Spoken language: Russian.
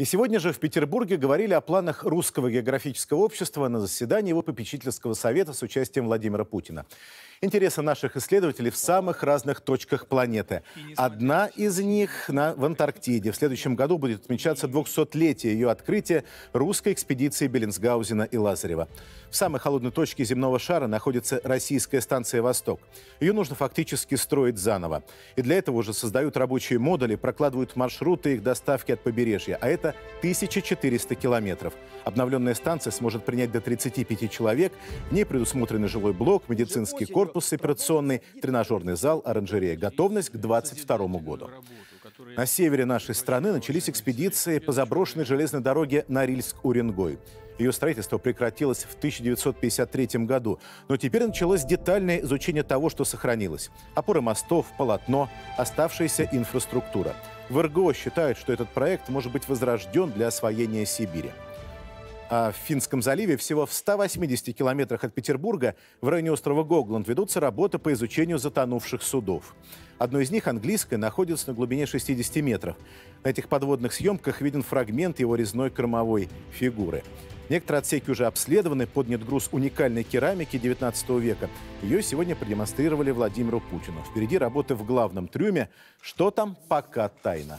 И сегодня же в Петербурге говорили о планах Русского географического общества на заседании его попечительского совета с участием Владимира Путина. Интересы наших исследователей в самых разных точках планеты. Одна из них в Антарктиде. В следующем году будет отмечаться 200-летие ее открытия русской экспедиции Беллинсгаузена и Лазарева. В самой холодной точке земного шара находится российская станция «Восток». Ее нужно фактически строить заново. И для этого уже создают рабочие модули, прокладывают маршруты их доставки от побережья. А это 1400 километров. Обновленная станция сможет принять до 35 человек. В ней предусмотрены жилой блок, медицинский корпус, операционный, тренажерный зал, оранжерея. Готовность к 2022 году. На севере нашей страны начались экспедиции по заброшенной железной дороге Норильск-Уренгой. Ее строительство прекратилось в 1953 году, но теперь началось детальное изучение того, что сохранилось. Опоры мостов, полотно, оставшаяся инфраструктура. В РГО считают, что этот проект может быть возрожден для освоения Сибири. А в Финском заливе всего в 180 километрах от Петербурга в районе острова Гогланд ведутся работы по изучению затонувших судов. Одно из них, английское, находится на глубине 60 метров. На этих подводных съемках виден фрагмент его резной кормовой фигуры. Некоторые отсеки уже обследованы, поднят груз уникальной керамики 19 века. Ее сегодня продемонстрировали Владимиру Путину. Впереди работы в главном трюме. Что там, пока тайна.